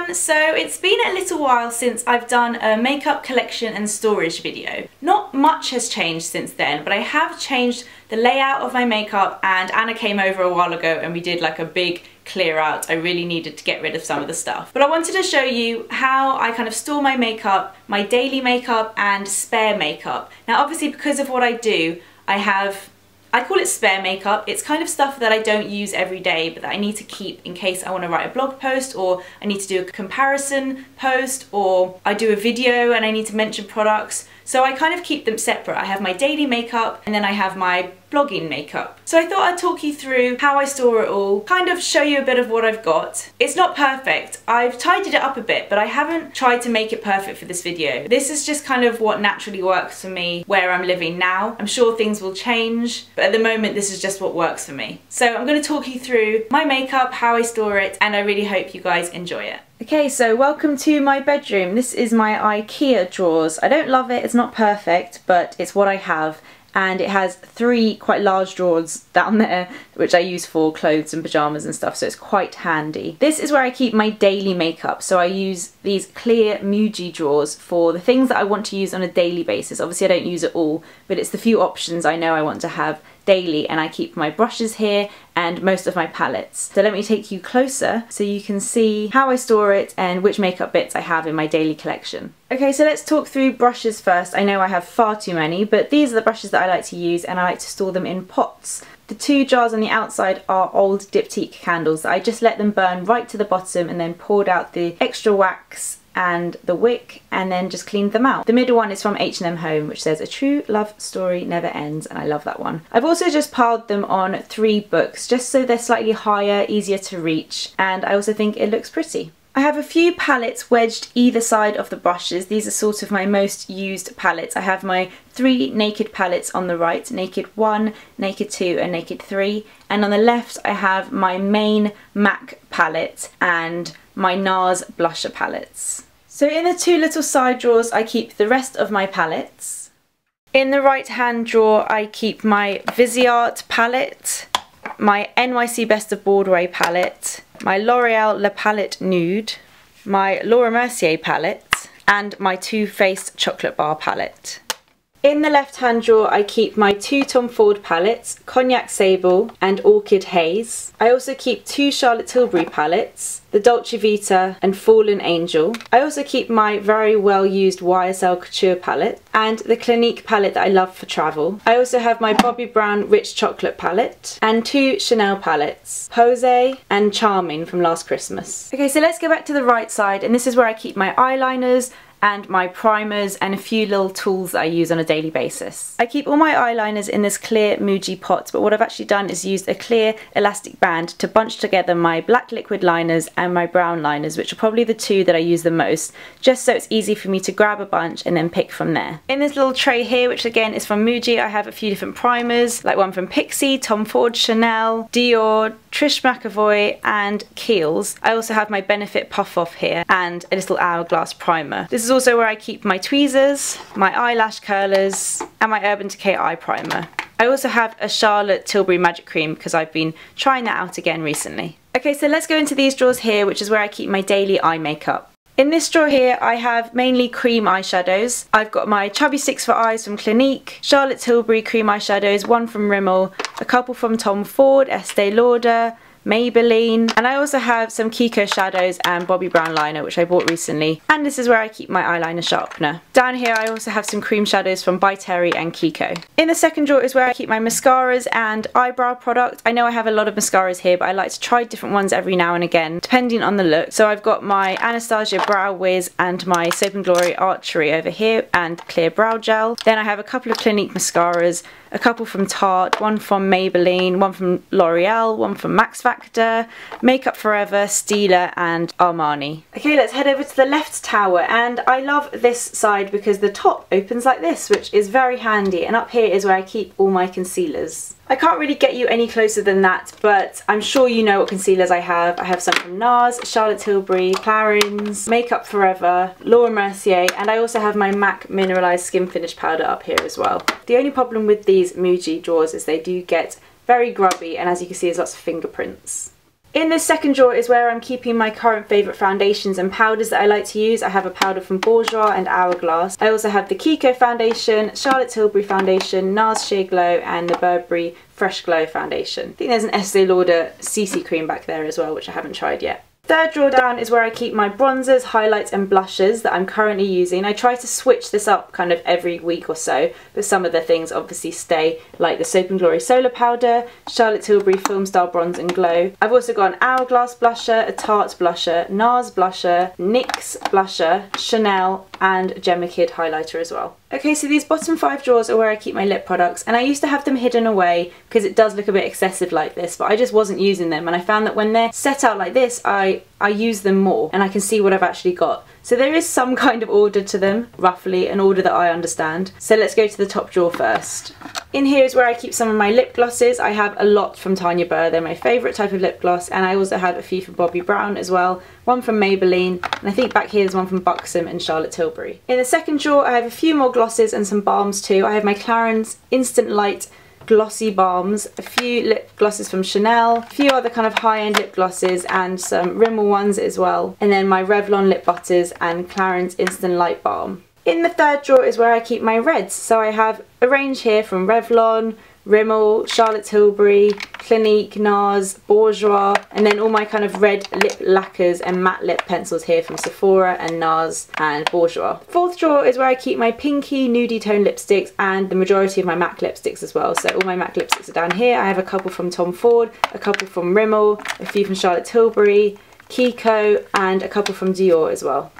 everyone! So it's been a little while since I've done a makeup collection and storage video. Not much has changed since then, but I have changed the layout of my makeup, and Anna came over a while ago and we did like a big clear out. I really needed to get rid of some of the stuff. But I wanted to show you how I kind of store my makeup, my daily makeup and spare makeup. Now obviously because of what I do, I call it spare makeup. It's kind of stuff that I don't use every day but that I need to keep in case I want to write a blog post, or I need to do a comparison post, or I do a video and I need to mention products. So I kind of keep them separate. I have my daily makeup and then I have my blogging makeup. So I thought I'd talk you through how I store it all, kind of show you a bit of what I've got. It's not perfect. I've tidied it up a bit, but I haven't tried to make it perfect for this video. This is just kind of what naturally works for me where I'm living now. I'm sure things will change, but at the moment this is just what works for me. So I'm going to talk you through my makeup, how I store it, and I really hope you guys enjoy it. Okay, so welcome to my bedroom. This is my IKEA drawers. I don't love it, it's not perfect, but it's what I have. And it has three quite large drawers down there which I use for clothes and pyjamas and stuff, so it's quite handy. This is where I keep my daily makeup, so I use these clear Muji drawers for the things that I want to use on a daily basis. Obviously I don't use it all, but it's the few options I know I want to have daily, and I keep my brushes here and most of my palettes. So let me take you closer so you can see how I store it and which makeup bits I have in my daily collection. Okay, so let's talk through brushes first. I know I have far too many, but these are the brushes that I like to use, and I like to store them in pots. The two jars on the outside are old Diptyque candles. I just let them burn right to the bottom and then poured out the extra wax and the wick and then just cleaned them out. The middle one is from H&M Home, which says a true love story never ends, and I love that one. I've also just piled them on three books just so they're slightly higher, easier to reach, and I also think it looks pretty. I have a few palettes wedged either side of the brushes. These are sort of my most used palettes. I have my three Naked palettes on the right, Naked One, Naked Two and Naked Three, and on the left I have my main MAC palette and my NARS blusher palettes. So in the two little side drawers I keep the rest of my palettes. In the right hand drawer I keep my Viseart palette, my NYC Best of Broadway palette, my L'Oreal La Palette Nude, my Laura Mercier palette and my Too Faced Chocolate Bar palette. In the left hand drawer I keep my two Tom Ford palettes, Cognac Sable and Orchid Haze. I also keep two Charlotte Tilbury palettes, the Dolce Vita and Fallen Angel. I also keep my very well used YSL Couture palette and the Clinique palette that I love for travel. I also have my Bobbi Brown Rich Chocolate palette and two Chanel palettes, Posé and Charming from last Christmas. Okay, so let's go back to the right side, and this is where I keep my eyeliners and my primers and a few little tools that I use on a daily basis. I keep all my eyeliners in this clear Muji pot, but what I've actually done is used a clear elastic band to bunch together my black liquid liners and my brown liners, which are probably the two that I use the most, just so it's easy for me to grab a bunch and then pick from there. In this little tray here, which again is from Muji, I have a few different primers, like one from Pixie, Tom Ford, Chanel, Dior, Trish McAvoy and Kiehl's. I also have my Benefit Puff Off here and a little Hourglass primer. This is also where I keep my tweezers, my eyelash curlers and my Urban Decay eye primer. I also have a Charlotte Tilbury Magic Cream because I've been trying that out again recently. Okay, so let's go into these drawers here, which is where I keep my daily eye makeup. In this drawer here I have mainly cream eyeshadows. I've got my Chubby Sticks for Eyes from Clinique, Charlotte Tilbury cream eyeshadows, one from Rimmel, a couple from Tom Ford, Estee Lauder, Maybelline, and I also have some Kiko shadows and Bobbi Brown liner which I bought recently, and this is where I keep my eyeliner sharpener. Down here I also have some cream shadows from By Terry and Kiko. In the second drawer is where I keep my mascaras and eyebrow product. I know I have a lot of mascaras here, but I like to try different ones every now and again depending on the look. So I've got my Anastasia Brow Wiz and my Soap & Glory Archery over here and clear brow gel. Then I have a couple of Clinique mascaras, a couple from Tarte, one from Maybelline, one from L'Oreal, one from Max Factor, Makeup Forever, Stila and Armani. Okay, let's head over to the left tower, and I love this side because the top opens like this, which is very handy, and up here is where I keep all my concealers. I can't really get you any closer than that, but I'm sure you know what concealers I have. I have some from NARS, Charlotte Tilbury, Clarins, Makeup Forever, Laura Mercier, and I also have my MAC Mineralized Skin Finish Powder up here as well. The only problem with these Muji drawers is they do get very grubby, and as you can see there's lots of fingerprints. In this second drawer is where I'm keeping my current favourite foundations and powders that I like to use. I have a powder from Bourjois and Hourglass. I also have the Kiko foundation, Charlotte Tilbury foundation, NARS Sheer Glow and the Burberry Fresh Glow foundation. I think there's an Estee Lauder CC cream back there as well, which I haven't tried yet. Third drawer down is where I keep my bronzers, highlights and blushes that I'm currently using. I try to switch this up kind of every week or so, but some of the things obviously stay, like the Soap & Glory Solar Powder, Charlotte Tilbury Film Style Bronze and Glow. I've also got an Hourglass blusher, a Tarte blusher, NARS blusher, NYX blusher, Chanel and Gemma Kid highlighter as well. Okay, so these bottom five drawers are where I keep my lip products, and I used to have them hidden away because it does look a bit excessive like this, but I just wasn't using them, and I found that when they're set out like this I use them more and I can see what I've actually got. So there is some kind of order to them, roughly, an order that I understand. So let's go to the top drawer first. In here is where I keep some of my lip glosses. I have a lot from Tanya Burr, they're my favourite type of lip gloss, and I also have a few from Bobbi Brown as well, one from Maybelline, and I think back here there's one from Buxom and Charlotte Tilbury. In the second drawer I have a few more glosses and some balms too. I have my Clarins Instant Light Glossy Balms, a few lip glosses from Chanel, a few other kind of high-end lip glosses and some Rimmel ones as well, and then my Revlon lip butters and Clarins Instant Light Balm. In the third drawer is where I keep my reds, so I have a range here from Revlon, Rimmel, Charlotte Tilbury, Clinique, NARS, Bourjois, and then all my kind of red lip lacquers and matte lip pencils here from Sephora and NARS and Bourjois. Fourth drawer is where I keep my pinky nudie tone lipsticks and the majority of my MAC lipsticks as well. So all my MAC lipsticks are down here. I have a couple from Tom Ford, a couple from Rimmel, a few from Charlotte Tilbury, Kiko, and a couple from Dior as well.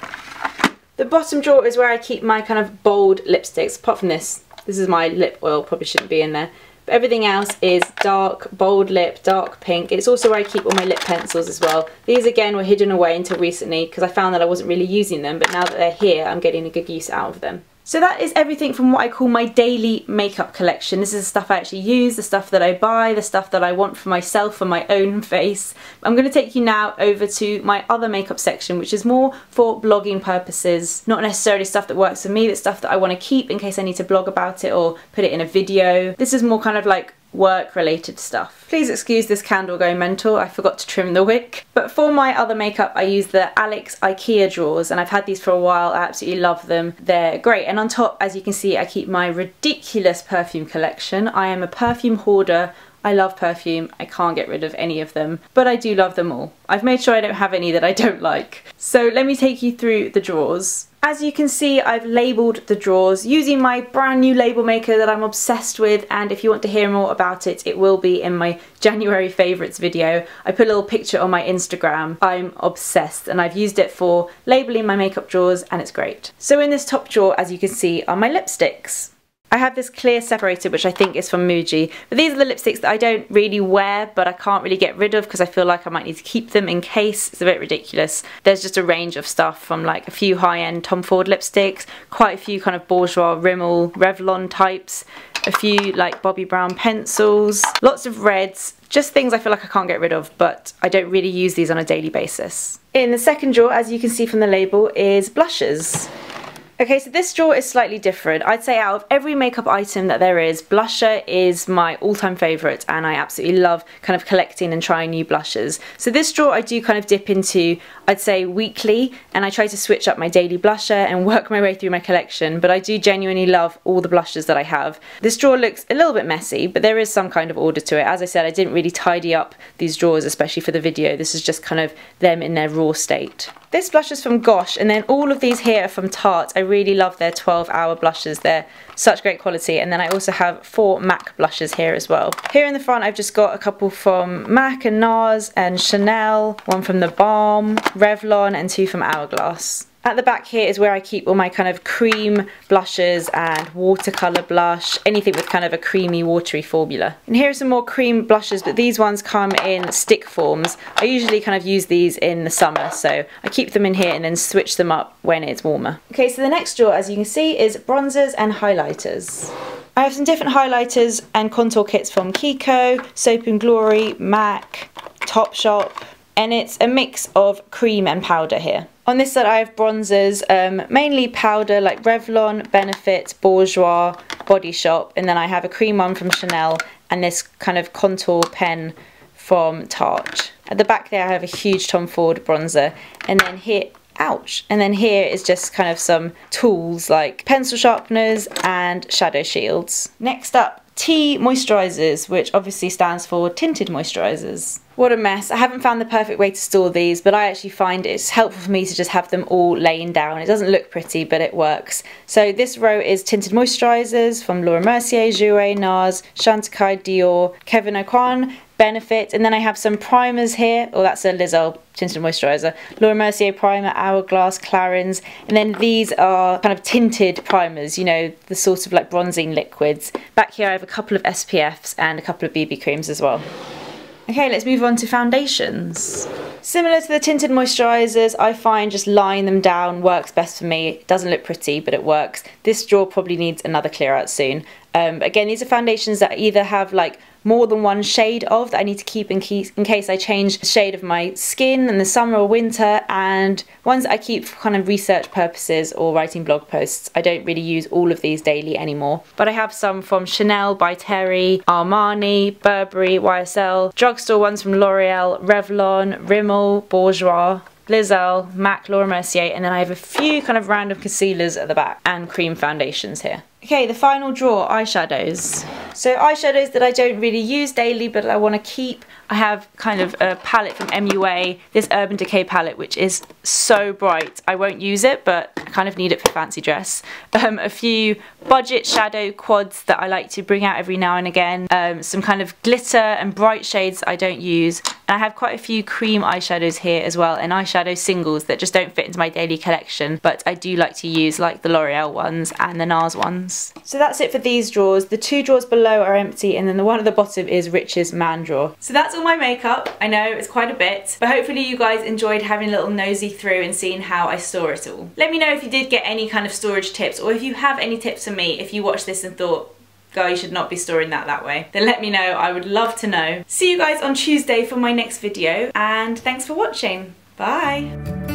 The bottom drawer is where I keep my kind of bold lipsticks, apart from this. This is my lip oil, probably shouldn't be in there. But everything else is dark, bold lip, dark pink. It's also where I keep all my lip pencils as well. These again were hidden away until recently because I found that I wasn't really using them, but now that they're here I'm getting a good use out of them. So that is everything from what I call my daily makeup collection. This is the stuff I actually use, the stuff that I buy, the stuff that I want for myself, for my own face. I'm going to take you now over to my other makeup section, which is more for blogging purposes. Not necessarily stuff that works for me, but stuff that I want to keep in case I need to blog about it or put it in a video. This is more kind of like work related stuff. Please excuse this candle going mental, I forgot to trim the wick. But for my other makeup I use the Alex IKEA drawers, and I've had these for a while, I absolutely love them, they're great. And on top, as you can see, I keep my ridiculous perfume collection. I am a perfume hoarder, I love perfume, I can't get rid of any of them, but I do love them all. I've made sure I don't have any that I don't like. So let me take you through the drawers. As you can see, I've labelled the drawers using my brand new label maker that I'm obsessed with, and if you want to hear more about it, it will be in my January favourites video. I put a little picture on my Instagram. I'm obsessed, and I've used it for labelling my makeup drawers, and it's great. So in this top drawer, as you can see, are my lipsticks. I have this clear separator which I think is from Muji, but these are the lipsticks that I don't really wear but I can't really get rid of because I feel like I might need to keep them in case. It's a bit ridiculous. There's just a range of stuff from like a few high-end Tom Ford lipsticks, quite a few kind of Bourjois, Rimmel, Revlon types, a few like Bobbi Brown pencils, lots of reds, just things I feel like I can't get rid of, but I don't really use these on a daily basis. In the second drawer, as you can see from the label, is blushes. Okay, so this drawer is slightly different. I'd say out of every makeup item that there is, blusher is my all-time favourite, and I absolutely love kind of collecting and trying new blushes. So this drawer I do kind of dip into, I'd say weekly, and I try to switch up my daily blusher and work my way through my collection, but I do genuinely love all the blushes that I have. This drawer looks a little bit messy, but there is some kind of order to it. As I said, I didn't really tidy up these drawers, especially for the video. This is just kind of them in their raw state. This blush is from Gosh, and then all of these here are from Tarte. I really love their 12-hour blushes, they're such great quality. And then I also have 4 MAC blushes here as well. Here in the front I've just got a couple from MAC and NARS and Chanel, one from The Balm, Revlon and 2 from Hourglass. At the back here is where I keep all my kind of cream blushes and watercolour blush, anything with kind of a creamy, watery formula. And here are some more cream blushes, but these ones come in stick forms. I usually kind of use these in the summer, so I keep them in here and then switch them up when it's warmer. Okay, so the next drawer, as you can see, is bronzers and highlighters. I have some different highlighters and contour kits from Kiko, Soap & Glory, MAC, Topshop, and it's a mix of cream and powder here. On this side I have bronzers, mainly powder like Revlon, Benefit, Bourjois, Body Shop, and then I have a cream one from Chanel and this kind of contour pen from Tarte. At the back there I have a huge Tom Ford bronzer, and then here, ouch, and then here is just kind of some tools like pencil sharpeners and shadow shields. Next up, T moisturizers, which obviously stands for tinted moisturizers. What a mess. I haven't found the perfect way to store these, but I actually find it's helpful for me to just have them all laying down. It doesn't look pretty, but it works. So this row is tinted moisturizers from Laura Mercier, Jouer, NARS, Chantecaille, Dior, Kevin O'Connor, Benefit, and then I have some primers here. Oh, that's a Lizzo tinted moisturizer. Laura Mercier primer, Hourglass, Clarins, and then these are kind of tinted primers, you know, the sort of like bronzing liquids. Back here I have a couple of SPFs and a couple of BB creams as well. Okay, let's move on to foundations. Similar to the tinted moisturisers, I find just lying them down works best for me. It doesn't look pretty, but it works. This drawer probably needs another clear out soon. Again, these are foundations that I either have like more than one shade of that I need to keep in case I change the shade of my skin in the summer or winter, and ones that I keep for kind of research purposes or writing blog posts. I don't really use all of these daily anymore. But I have some from Chanel, By Terry, Armani, Burberry, YSL, drugstore ones from L'Oreal, Revlon, Rimmel, Bourjois, Lizzo, MAC, Laura Mercier, and then I have a few kind of random concealers at the back and cream foundations here. Okay, the final drawer, eyeshadows. So eyeshadows that I don't really use daily but I want to keep. I have kind of a palette from MUA, this Urban Decay palette, which is so bright. I won't use it, but I kind of need it for fancy dress. A few budget shadow quads that I like to bring out every now and again. Some kind of glitter and bright shades I don't use. And I have quite a few cream eyeshadows here as well, and eyeshadow singles that just don't fit into my daily collection, but I do like to use, like the L'Oreal ones and the NARS ones. So that's it for these drawers. The two drawers below are empty, and then the one at the bottom is Rich's man drawer. So that's all my makeup. I know it's quite a bit, but hopefully you guys enjoyed having a little nosy through and seeing how I store it all. Let me know if you did get any kind of storage tips, or if you have any tips for me if you watched this and thought, girl, you should not be storing that way. Then let me know. I would love to know. See you guys on Tuesday for my next video, and thanks for watching. Bye.